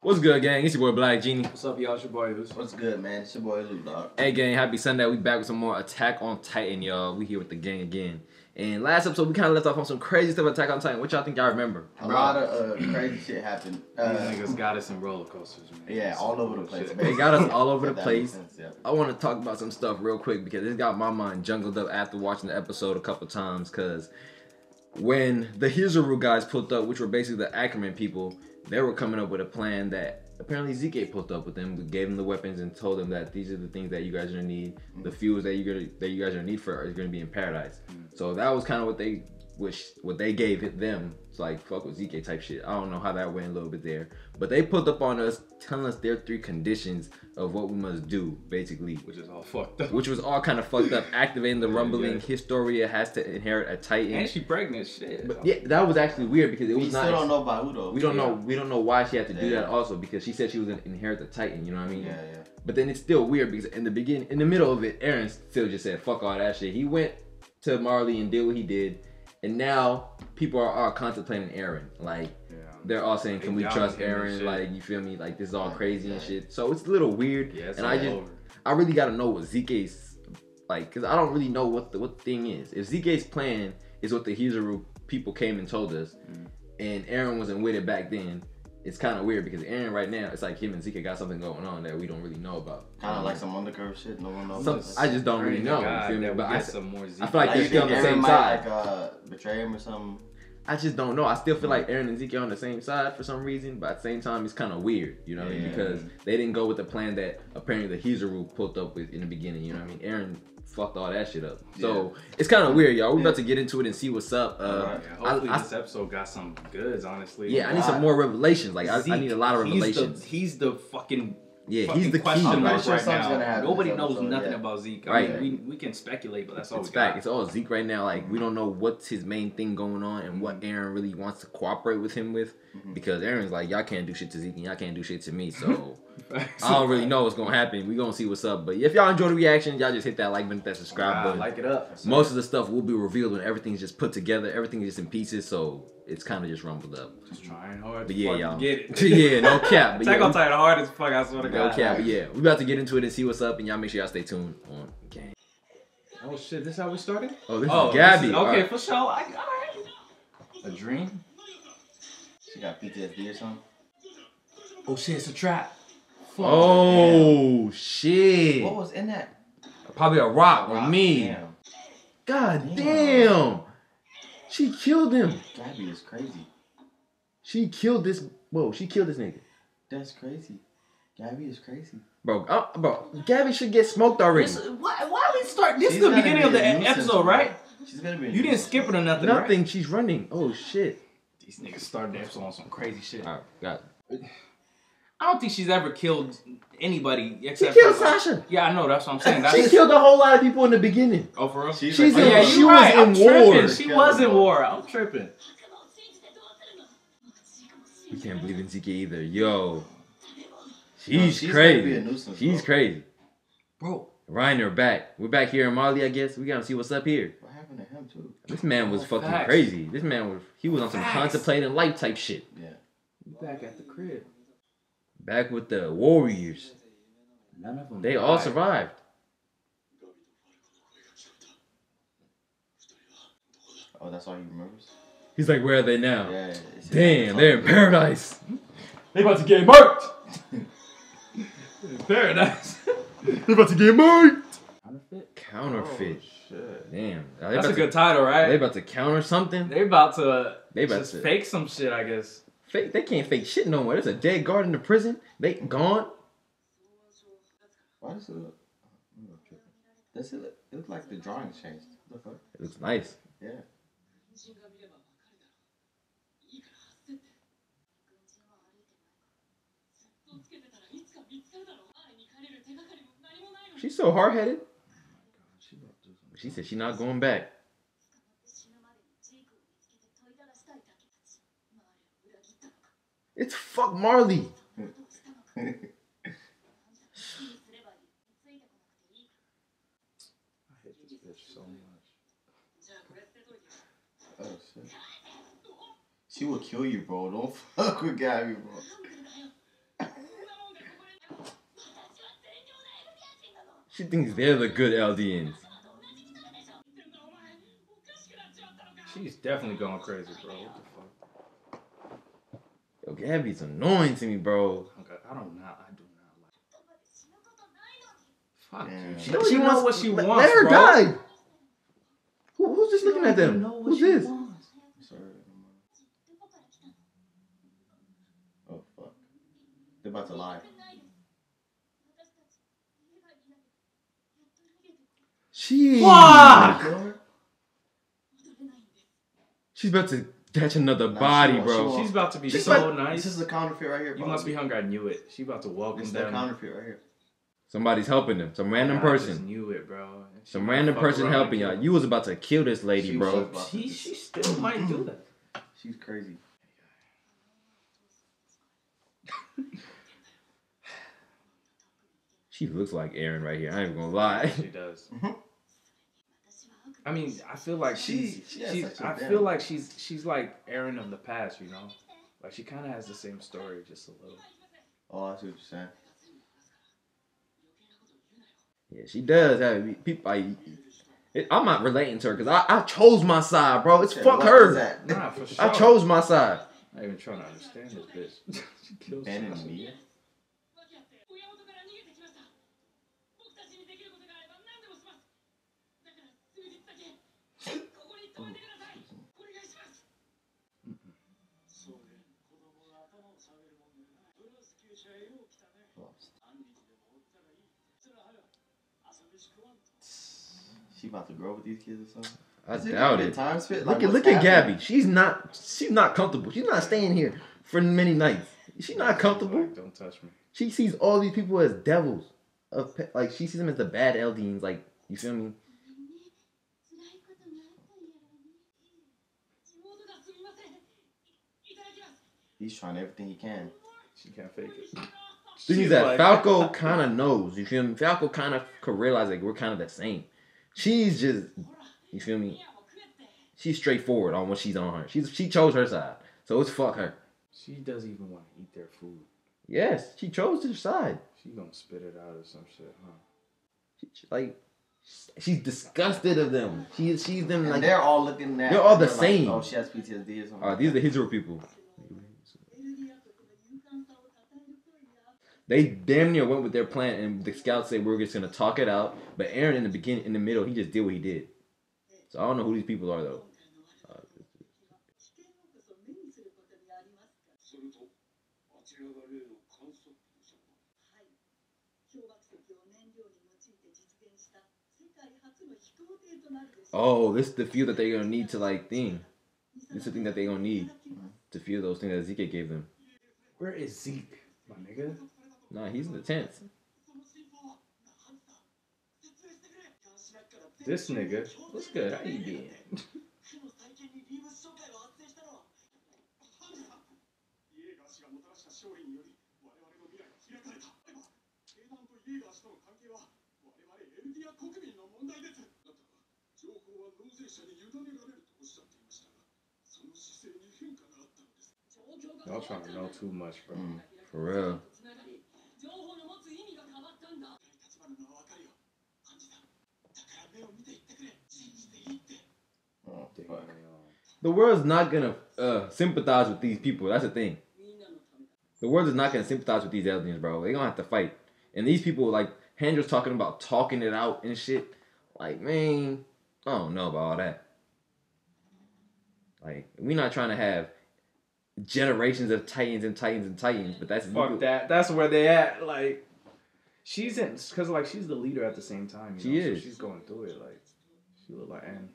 What's good, gang? It's your boy Black Genie. What's up, y'all? It's your boy Luce. What's good, man? It's your boy Luce, dog. Hey, gang. Happy Sunday. We back with some more Attack on Titan, y'all. We here with the gang again. And last episode, we kind of left off on some crazy stuff Attack on Titan. What y'all think y'all remember? A lot of crazy shit happened. These niggas got us in roller coasters, man. Yeah, all over the place. They got us all over the place. Sense, yeah. I want to talk about some stuff real quick because this got my mind jungled up after watching the episode a couple times because when the Hizuru guys pulled up, which were basically the Ackerman people, they were coming up with a plan that apparently Zeke pulled up with them. We gave them the weapons and told them that these are the things that you guys are gonna need. The fuels that you guys are gonna need for are gonna be in paradise. So that was kind of what they gave them. It's like fuck with Zeke type shit. I don't know how that went a little bit there, but they pulled up on us, telling us their 3 conditions of what we must do, basically. Which is all fucked up. Which was all kind of fucked up. Activating the rumbling, Historia has to inherit a Titan. And she pregnant, shit. But yeah, that was actually weird because it was not. We still don't know about who though. We don't know why she had to do that also because she said she was gonna inherit the Titan. You know what I mean? Yeah, yeah. But then it's still weird because in the middle of it, Eren still just said fuck all that shit. He went to Marley and did what he did, and now people are all contemplating Eren. Like they're all saying, "Can we trust Eren?" Like you feel me? Like this is all crazy and shit. So it's a little weird. Yeah, and I really gotta know what Zeke's like, cause I don't really know what the thing is. If Zeke's plan is what the Hizuru people came and told us, and Eren wasn't with it back then. It's kind of weird because Eren right now, it's like him and Zeke got something going on that we don't really know about. Kind of like some undercurve shit, no one knows. I just don't really know. God, you feel me? But I feel like they're still on the same side. Like betray him or something. I just don't know. I still feel like Eren and Zeke are on the same side for some reason, but at the same time, it's kind of weird, you know what I mean? Because they didn't go with the plan that apparently the Hizuru pulled up with in the beginning, you know what I mean? Eren fucked all that shit up. So it's kind of weird, y'all. We're about to get into it and see what's up. Hopefully this episode got some goods, honestly. Yeah, I need some more revelations. Like Zeke, I need a lot of revelations. He's the fucking he's the question mark right now. Nobody knows nothing about Zeke. Right. I mean, we can speculate, but that's all we got. It's all Zeke right now. Like we don't know what's his main thing going on and what Eren really wants to cooperate with him with, because Eren's like, y'all can't do shit to Zeke and y'all can't do shit to me. So I don't really know what's gonna happen. We're gonna see what's up. But if y'all enjoy the reaction, y'all just hit that like button, that subscribe button. Like it up. So most of the stuff will be revealed when everything's just put together, everything's just in pieces, so it's kind of just rumbled up. Just trying hard but to get it. Yeah, no cap. But Attack on Titan hard as fuck, I swear to God. No cap, but yeah. We're about to get into it and see what's up, and y'all make sure y'all stay tuned on Game. Oh shit, this is how we started? Oh, this is Gabby. Okay, for sure. Alright. A dream? She got PTSD or something? Oh shit, it's a trap. Fuck, oh, shit. What was in that? Probably a rock on me. Damn. God damn. She killed him. Gabby is crazy. She killed this. Whoa, she killed this nigga. That's crazy. Gabby is crazy. Bro, Gabby should get smoked already. Why we start? This is the beginning of the episode, right? She's gonna be. You didn't skip it or nothing, right? Nothing, she's running. Oh, shit. These niggas started the episode on some crazy shit. All right, got it. I don't think she's ever killed anybody except. She killed Sasha. Yeah, I know. That's what I'm saying. She killed a whole lot of people in the beginning. Oh, for real? She was in war. She was in war. I'm tripping. We can't believe in Zeke either. Yo. She's crazy. Nuisance, she's crazy. Bro. Reiner back. We're back here in Marley, I guess. We got to see what's up here. What happened to him, too? This man was fucking crazy. This man was, he was on some contemplating life type shit. Yeah. We back at the crib. Back with the warriors. None of them died. All survived. Oh, that's all he remembers? He's like, where are they now? Yeah, damn, they're in paradise. They about to get murked. Paradise. They about to get murked. Counterfeit. Oh, shit. Damn. That's a good title, right? They about to counter something? They about to fake some shit, I guess. They can't fake shit no more. There's a dead guard in the prison. They gone. Why does it look? Does it look? It looks like the drawing changed. It looks nice. Yeah. She's so hard headed. She said she's not going back. It's fuck Marley. She will kill you, bro. Don't fuck with Gabby, bro. She thinks they're the good LDNs. She's definitely going crazy, bro. What the fuck? Yo, Gabby's annoying to me, bro. Okay, I do not like her. Fuck, dude. She knows what she wants, bro. Let her die. Who's just looking at them? Who's this? Oh, fuck. They're about to lie. Fuck! She's about to catch another body, bro. She's about to be so nice. This is the counterfeit right here, bro. You must be hungry. I knew it. She's about to walk in there. This is the counterfeit right here. Somebody's helping them. Some random person. I just knew it, bro. Some random person helping y'all. You was about to kill this lady, bro. She still might do that. She's crazy. She looks like Eren right here. I ain't gonna lie. She does. I mean, I feel like she's like Eren of the past, you know? Like she kind of has the same story, just a little. Oh, I see what you're saying. Yeah, she does have people. I'm not relating to her because I chose my side, bro. It's fuck her. Nah, for sure. I chose my side. I'm not even trying to understand this bitch. She kills me. She about to grow up with these kids or something? I doubt it. Time spent? Like, look at Gabby. She's not comfortable. She's not staying here for many nights. She's not comfortable. Don't touch me. She sees all these people as devils. Like she sees them as the bad LDNs. Like, you feel me? He's trying everything he can. She can't fake it. This is that Falco kind of knows. You feel me? Falco kind of could realize like we're kind of the same. She's just, you feel me? She's straightforward on what she's on her. She chose her side. So it's fuck her. She doesn't even want to eat their food. Yes, she chose her side. She gonna spit it out or some shit, huh? She's disgusted of them. She's them like... And they're all looking at... They're all the same. Like, oh, she has PTSD or something. These are the Hizuru people. They damn near went with their plan, and the scouts say we're just gonna talk it out. But Eren, in the middle, he just did what he did. So I don't know who these people are though. Oh, this is the fuel that they're gonna need to like thing. This is the thing that they're gonna need to fuel those things that Zeke gave them. Where is Zeke, my nigga? Nah, he's in the tent. This nigga, what's good? How you doing? Y'all trying to know too much, bro. For real. Oh, the world's not gonna sympathize with these people. That's the thing. The world is not gonna sympathize with these aliens, bro. They gonna have to fight. And these people, like Handra's talking about talking it out and shit. Like, man, I don't know about all that. Like, we're not trying to have generations of titans, but that's fuck that. That's where they at. Like, she's in, cause like she's the leader at the same time. You know? She is. So she's going through it. Like, she look like Anne.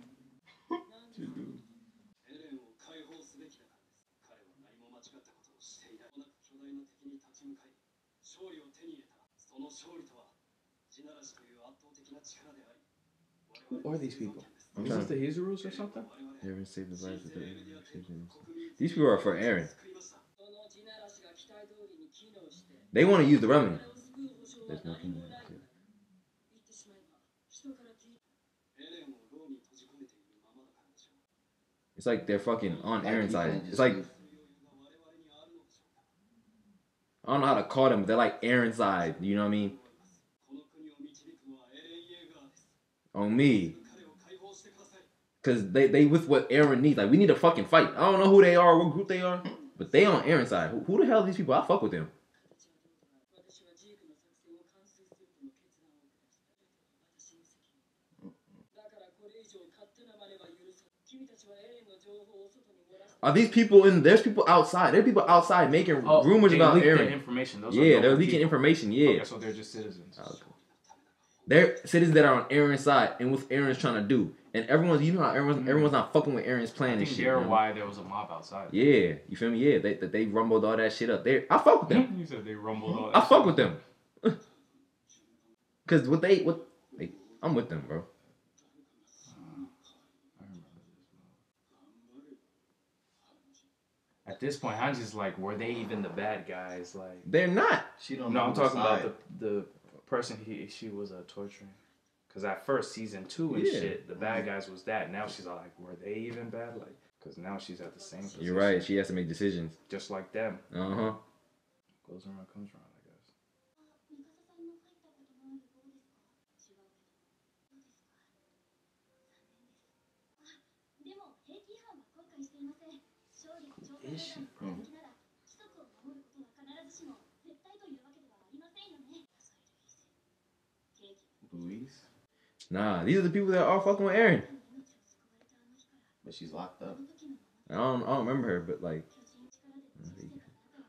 Who are these people? Is this the Hizurus or something? Eren saved the lives of the Hizurus. These people are for Eren. They want to use the remedy. There's no kingdom. It's like they're fucking on Eren's side. It's like, I don't know how to call them, but they're like Eren's side. You know what I mean? On me. Because they with what Eren needs. Like, we need a fucking fight. I don't know who they are, what group they are, but they on Eren's side. Who the hell are these people? I fuck with them. Are these people in? There's people outside. There's people outside making rumors about Eren. Information. Those they're leaking information. Yeah. Okay, so they're just citizens. Okay. They're citizens that are on Eren's side and what Eren's trying to do. And everyone's, you know, how everyone's not fucking with Eren's plan and shit. They're why there was a mob outside. Yeah, you feel me? Yeah, they rumbled all that shit up. I fuck with them. You said they rumbled all that. I fuck with them. Cause I'm with them, bro. At this point, I'm just like, were they even the bad guys? Like, they're not. She don't. No, I'm talking about the person she was torturing. Because at first, season 2 and shit, the bad guys was that. Now she's like, were they even bad? Like, because now she's at the same position. You're right. She has to make decisions. Just like them. Uh-huh. Goes around, comes around, I guess. Who is she, bro? Louise? Nah, these are the people that are fucking with Eren. But she's locked up. I don't remember her, but like,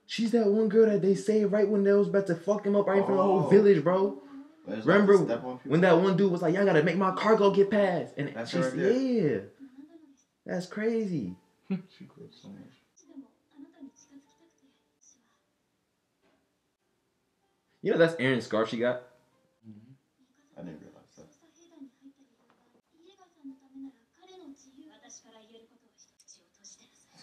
she's that one girl that they saved right when they was about to fuck him up right in front of the whole village, bro. Remember when that one dude was like, y'all gotta make my cargo get past, and that's her right there. Yeah, that's crazy. She quit so much. You know that's Eren's scarf she got? Mm-hmm. I didn't realize that.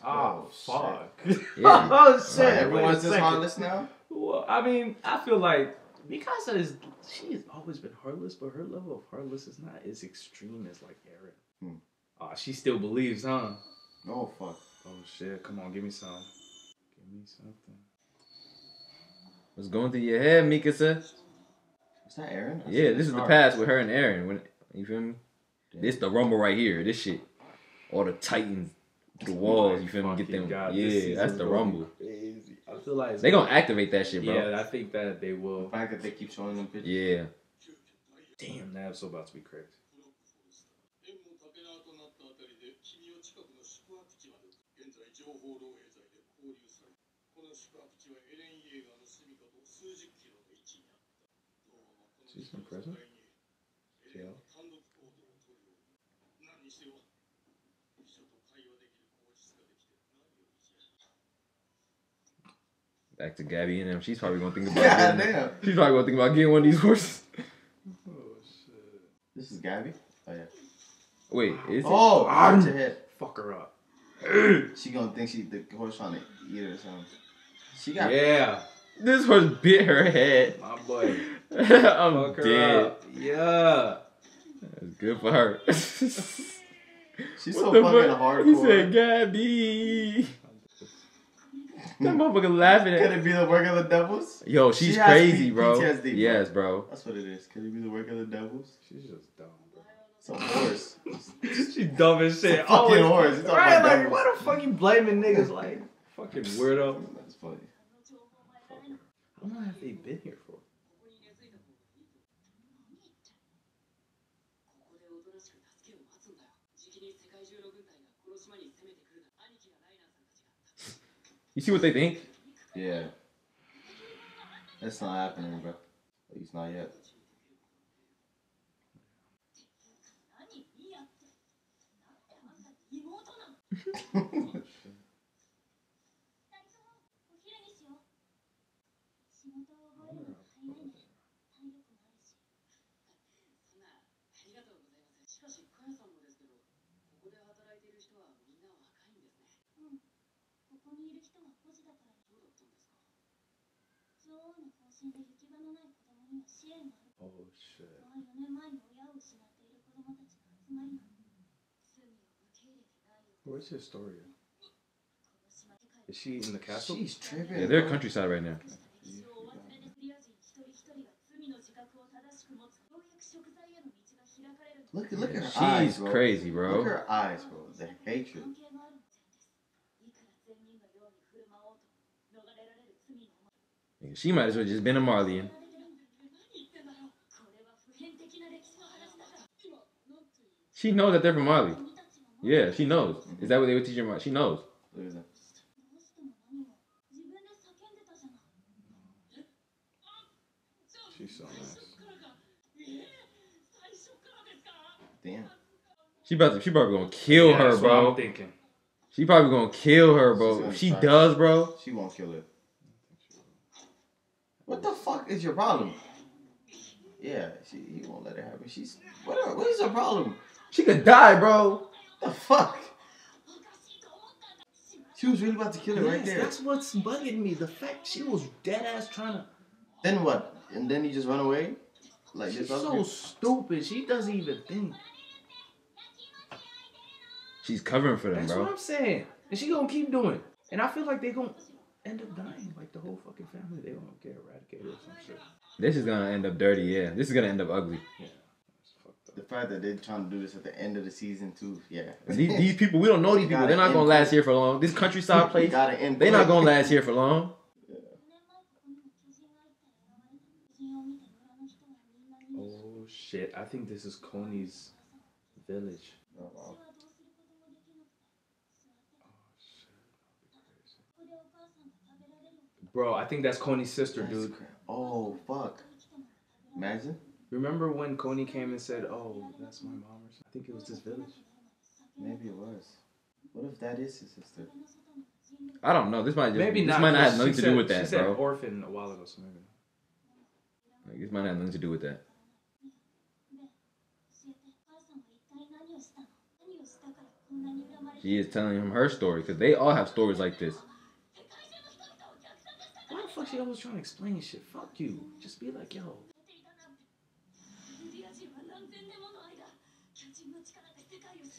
Oh, fuck. Yeah. Oh, shit. Right, everyone's just heartless now? Well, I mean, I feel like Mikasa is, she's always been heartless, but her level of heartless is not as extreme as like Eren. She still believes, huh? Oh, fuck. Oh, shit. Come on, give me some. Give me something. What's going through your head, Mikasa? Is that Eren? Yeah, this is the past with her and Eren. When, you feel me? Damn. This the rumble right here. This shit. All the Titans, the walls, you feel me? Get them. God, yeah, that's the rumble. Crazy. I feel like they're going to activate that shit, bro. Yeah, I think that they will. The fact that they keep showing them pictures. Yeah. Damn, that episode about to be crazy. She's in prison? Jail? Back to Gabby and him. She's probably gonna think about She's probably gonna think about getting one of these horses. Oh shit. This is Gabby? Oh yeah. Wait, is it? Oh, I'm your head. Fuck her up. She gonna think the horse trying to eat her or something. She got This horse bit her head. My boy. I'm fuck her dead. Up. Yeah. That's good for her. She's so fucking hardcore. He said, Gabby. That motherfucker laughing at her. Could it be the work of the devils? Yo, she crazy, bro. PTSD, yes, bro. That's what it is. Could it be the work of the devils? She's just dumb, bro. It's a horse. She dumb as shit. It's fucking horse. It's right? Like, devils. Why the fuck you blaming niggas? Like, fucking weirdo. That's funny. How long have they been here for? You see what they think? Yeah. That's not happening, bro. At least not yet. Oh shit. Where's Historia? Is she in the castle? She's tripping. Yeah, they're countryside right now. Look at her eyes, bro. She's crazy, bro. Look at her eyes, bro. The hatred. She might as well just been a Marleyan. She knows that they're from Marley. Yeah, she knows. Mm-hmm. Is that what they would teach her? She knows. Look at that. She's so nice. Damn. She probably gonna kill her, that's bro. What I'm thinking. She probably gonna kill her, bro. If she does, bro. She won't kill her. What the fuck is your problem? Yeah, he won't let it happen. She's what is her problem? She could die, bro. The fuck? She was really about to kill her right there. That's what's bugging me. The fact she was dead ass trying to. Then what? And then he just run away. Like she's so stupid. She doesn't even think. She's covering for them, that's bro. That's what I'm saying. And she gonna keep doing. And I feel like they gonna end up dying. Like the whole fucking family, they gonna get eradicated or some shit. This is gonna end up dirty, yeah. This is gonna end up ugly. Yeah. The fact that they're trying to do this at the end of the season too, yeah. These people, we don't know these people. They're not gonna last here for long. This countryside place, they're not gonna last here for long. Yeah. Oh shit! I think this is Connie's village. Oh, wow. Bro, I think that's Connie's sister, dude. Oh, fuck. Imagine. Remember when Connie came and said, oh, that's my mom or something? I think it was this village. Maybe it was. What if that is his sister? I don't know. This might just maybe not, this might not have nothing to do with that, bro. She said orphan a while ago, so maybe not. Like, this might have nothing to do with that. She is telling him her story, because they all have stories like this. Fuck, she always trying to explain shit. Fuck you. Just be like, yo.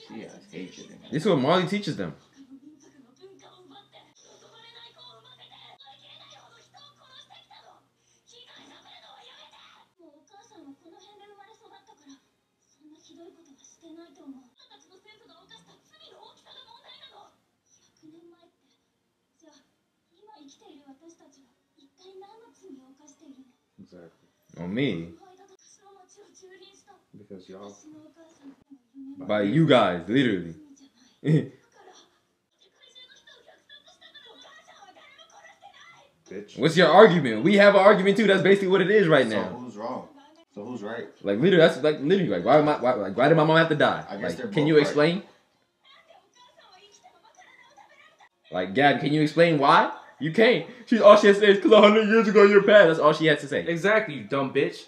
She has hatred in her. This is what Marley teaches them. Exactly. On me. Because y'all. By you guys, literally. Bitch. What's your argument? We have an argument too. That's basically what it is right now. So who's wrong? So who's right? Like literally, that's like literally like why did my mom have to die? I guess like, can you explain? Right. Like Gab, can you explain why? You can't. She's all she has to say is, because 100 years ago you're bad. That's all she has to say. Exactly, you dumb bitch.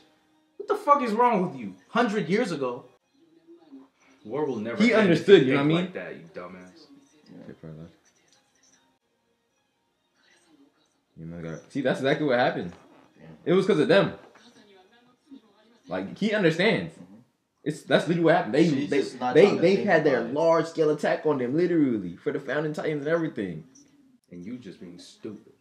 What the fuck is wrong with you? 100 years ago. War will never He end understood, you know what I mean? Like that, you dumbass. Yeah. You know, God. See, that's exactly what happened. It was because of them. Like, he understands. That's literally what happened. They've had their large-scale attack on them, literally, for the Founding Titans and everything. And you just being stupid.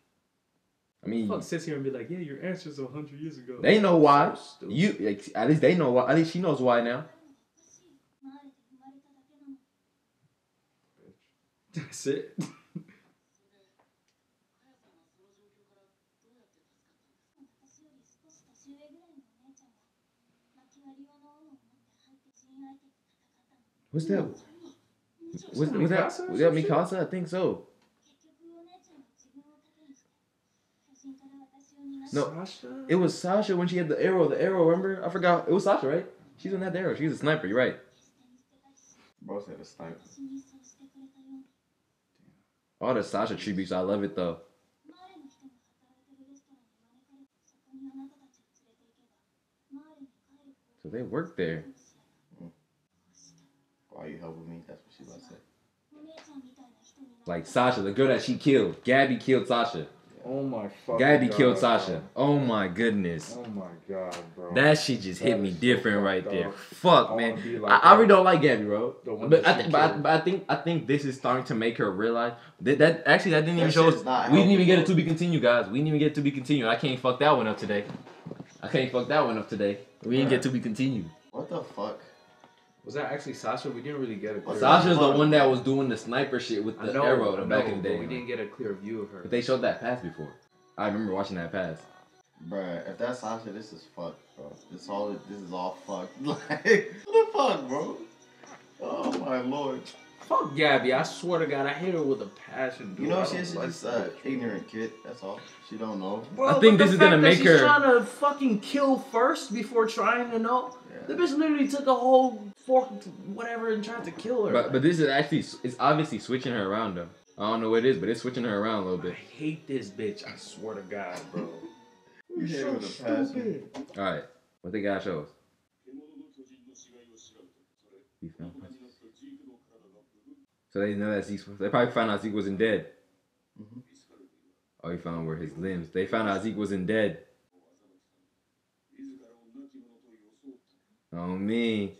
I mean, fuck, sits here and be like, yeah, your answers are 100 years ago. They know why. So you like, at least they know why. At least she knows why now. That's it. What's that? Was that Mikasa? I think so. No, Sasha? It was Sasha when she had the arrow. The arrow, remember? I forgot. It was Sasha, right? She's on that arrow. She's a sniper. You're right. Both had a sniper. All the Sasha tributes. I love it though. So they work there. Why are you helping me? That's what she's about to say. Like Sasha, the girl that she killed. Gabby killed Sasha. Oh my fucking Gabby killed Sasha. Oh my goodness. Oh my god, bro. That shit just hit me different right there. Fuck, man. I really don't like Gabby, bro. But I think this is starting to make her realize that actually that didn't even show us. We didn't even get it to be continued, guys. We didn't even get it to be continued. I can't fuck that one up today. We didn't get to be continued. What the fuck? Was that actually Sasha? We didn't really get a clear view. Sasha's the one that was doing the sniper shit with the arrow back in the day. We didn't get a clear view of her. But they showed that pass before. I remember watching that pass. Bruh, if that's Sasha, this is fucked, bro. This is all fucked. Like, what the fuck, bro? Oh my lord. Fuck Gabby, I swear to God, I hate her with a passion, dude. You know, she's just an ignorant kid, that's all. She don't know. Bro, I think this is gonna make her... she's trying to fucking kill first before trying to know. Yeah. The bitch literally took a whole fork, whatever, and tried to kill her. But this is actually, it's obviously switching her around, though. I don't know what it is, but it's switching her around a little bit. I hate this bitch, I swear to God, bro. You're so stupid. Alright, what they gotta show us? So they know that Zeke was... They probably found out Zeke wasn't dead. Mm-hmm. All you found were his limbs. They found out Zeke wasn't dead. Oh, me.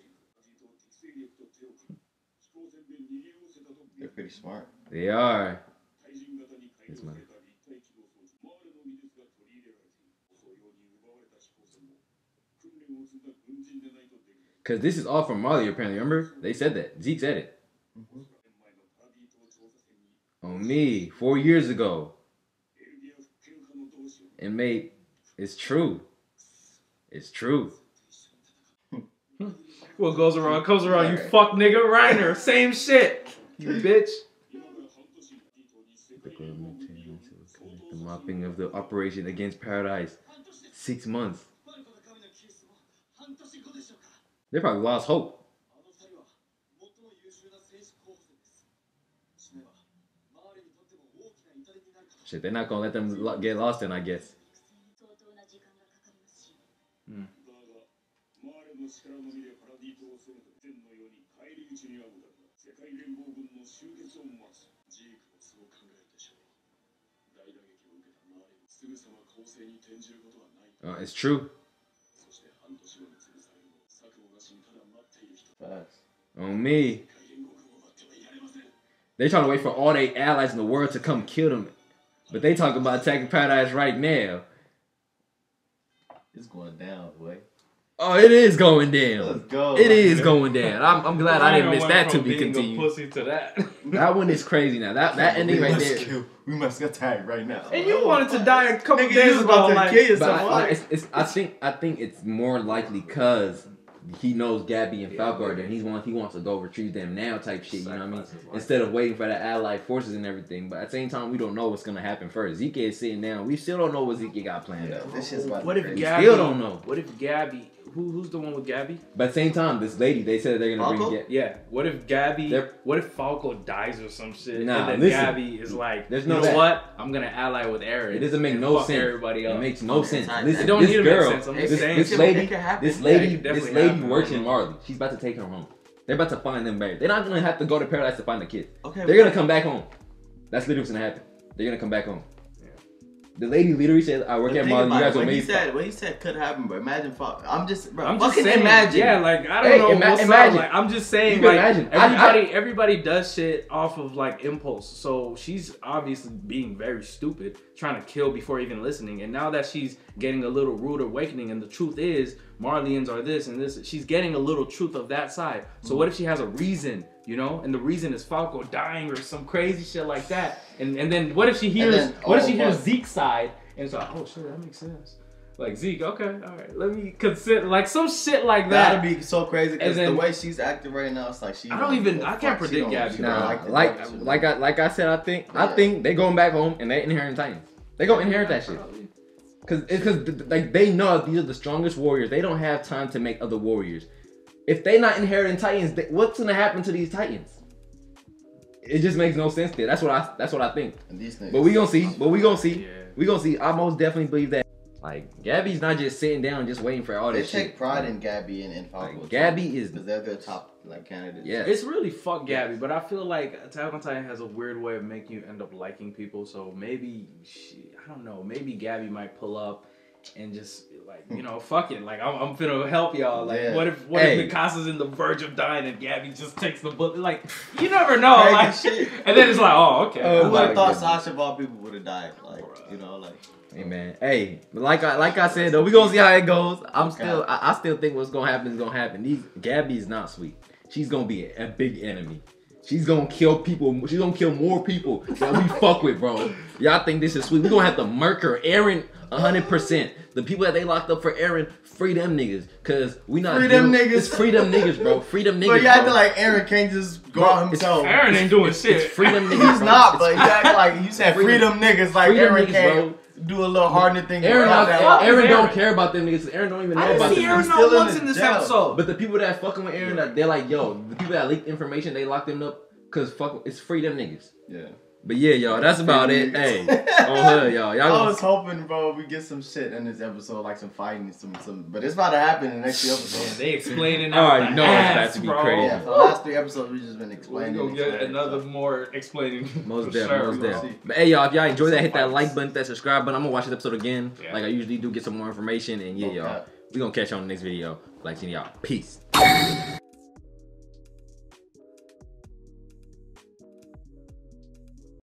They're pretty smart. They are. Because this is all from Marley, apparently. Remember? They said that. Zeke said it. Mm-hmm. On me, 4 years ago, and mate, it's true. It's true. What goes around comes around. Right. You fuck nigga, Reiner. Same shit. You bitch. The government the mopping of the operation against Paradise. 6 months. They probably lost hope. Shit, they're not gonna let them get lost in, I guess. Mm. It's true. On me. They're trying to wait for all their allies in the world to come kill them. But they talking about attacking Paradise right now. It's going down, boy. Oh, it is going down. Let's go. It is going down. I'm glad I didn't miss that to be continued. Pussy to that. That one is crazy now. That ending right there. We must get tired right now. And you wanted to die a couple days ago. I think it's more likely because he knows Gabby and Falco, and he wants to go retrieve them now, type shit. You know what I mean? Instead of waiting for the allied forces and everything. But at the same time, we don't know what's gonna happen first. Zeke is sitting down. We still don't know what Zeke got planned out. What if Gabby? Still don't know. What if Gabby? Who's the one with Gabby? But at the same time, this lady, they said they're gonna bring Gabby. Yeah. What if Gabby? What if Falco dies or some shit? Nah, and then Gabby is like, there's no, you know what? I'm gonna ally with Eren. It doesn't make no sense. Everybody else. It makes no sense. Listen, this lady works in Marley. She's about to take her home. They're about to find them married. They're not gonna have to go to Paradise to find the kid. Okay. They're gonna come back home. That's literally what's gonna happen. They're gonna come back home. The lady literally said, "I work at Marley. You guys are amazing." What he said could happen, but imagine, I'm just saying, imagine. Yeah, like I don't know. Like, I'm just saying, like everybody does shit off of like impulse. So she's obviously being very stupid, trying to kill before even listening. And now that she's getting a little rude awakening, and the truth is, Marleyans are this and this. She's getting a little truth of that side. So what if she has a reason? You know, and the reason is Falco dying or some crazy shit like that. And then what if she hears what if she hears Zeke's side and it's like, oh shit, that makes sense. Like Zeke, okay, all right, let me consider like some shit like that. That'd be so crazy because the way she's acting right now, it's like I can't predict Gabby. Like I said, I think they're going back home and they inherit Titans. They gonna inherit that shit. Cause like they know these are the strongest warriors. They don't have time to make other warriors. If they're not inheriting Titans, what's gonna happen to these Titans? It just makes no sense there. That's what I think. And these things, but we gonna see. We gonna see. I most definitely believe that. Like, Gabby's not just sitting down just waiting for all this shit. They take pride in Gabby and Falco. Like, Gabby is... because they're their top, like, candidates. Yeah. It's really fuck Gabby, but I feel like Attack on Titan has a weird way of making you end up liking people, so maybe, she, I don't know, maybe Gabby might pull up and just, like, you know, fuck it. Like, I'm finna help y'all. Like, yeah. what if Mikasa's in the verge of dying and Gabby just takes the bullet? Like, you never know. Like, shit. And then it's like, oh, okay. Who would have thought Sasha of all people would have died? Like, bruh. You know, like... Hey man, hey, like I said though, we gonna see how it goes. I still think what's gonna happen is gonna happen. Gabby's not sweet. She's gonna be a big enemy. She's gonna kill people. She's gonna kill more people that we fuck with, bro. Y'all think this is sweet? We gonna have to murk her. Eren, 100%. The people that they locked up for Eren, free them niggas, cause we not free them niggas. It's free them niggas, bro. Free them niggas. But you acting like Eren can't just go out himself. Eren ain't doing shit. It's free them niggas. He's not, but you act like you said free them niggas, like Eren can't. Do a little hardening thing. Eren don't care about them niggas. Eren don't even know about them. I didn't see Eren once in this episode. But the people that fucking with Eren, they're like, yo, the people that leaked information, they locked them up because fuck, it's free them niggas. Yeah. But yeah, y'all, that's about it. Hey, on her, y'all. I was hoping, bro, we get some shit in this episode, like some fighting, some. But it's about to happen in the next few episodes. They explain it. All right, no, that's about to be crazy. Yeah, for the last 3 episodes, we just been explaining. We'll get another more explaining. Most definitely, most definitely. But hey, y'all, if y'all enjoy that, hit that like button, that subscribe button. I'm gonna watch this episode again, like I usually do, get some more information, and yeah, y'all, we gonna catch you on the next video. Like, y'all, peace.